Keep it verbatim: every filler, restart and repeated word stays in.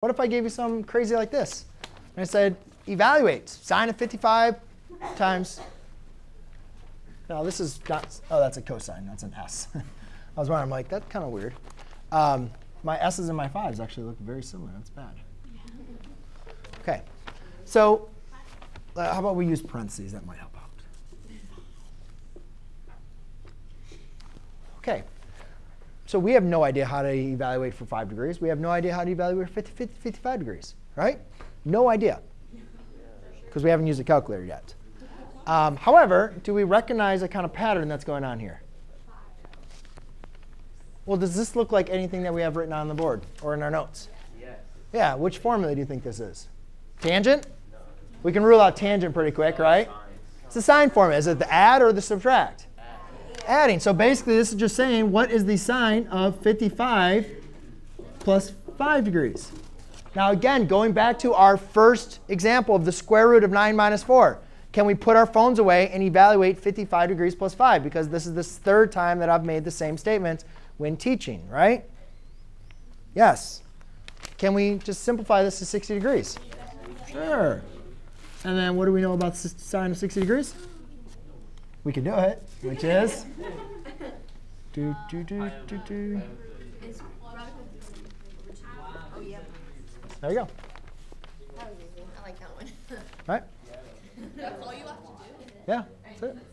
What if I gave you something crazy like this? And I said, evaluate sine of fifty-five times. Now this is not, oh, that's a cosine. That's an S. I was wondering, I'm like, that's kind of weird. Um, my S's and my fives actually look very similar. That's bad. OK. So uh, how about we use parentheses? That might help out. OK. So we have no idea how to evaluate for five degrees. We have no idea how to evaluate for fifty, fifty, fifty-five degrees, right? No idea, because we haven't used a calculator yet. Um, however, do we recognize a kind of pattern that's going on here? Well, does this look like anything that we have written on the board or in our notes? Yes. Yeah, which formula do you think this is? Tangent? No. We can rule out tangent pretty quick, right? It's a sine formula. Is it the add or the subtract? Add. Adding. So basically, this is just saying, what is the sine of fifty-five plus five degrees? Now again, going back to our first example of the square root of nine minus four, can we put our phones away and evaluate fifty-five degrees plus five? Because this is the third time that I've made the same statement when teaching, right? Yes. Can we just simplify this to sixty degrees? Sure. And then what do we know about the sine of sixty degrees? We can do it, which is? do, do, do, do, do. There you go. I like that one. Right? That's all you have to do. Yeah, that's it.